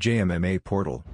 JMMA portal.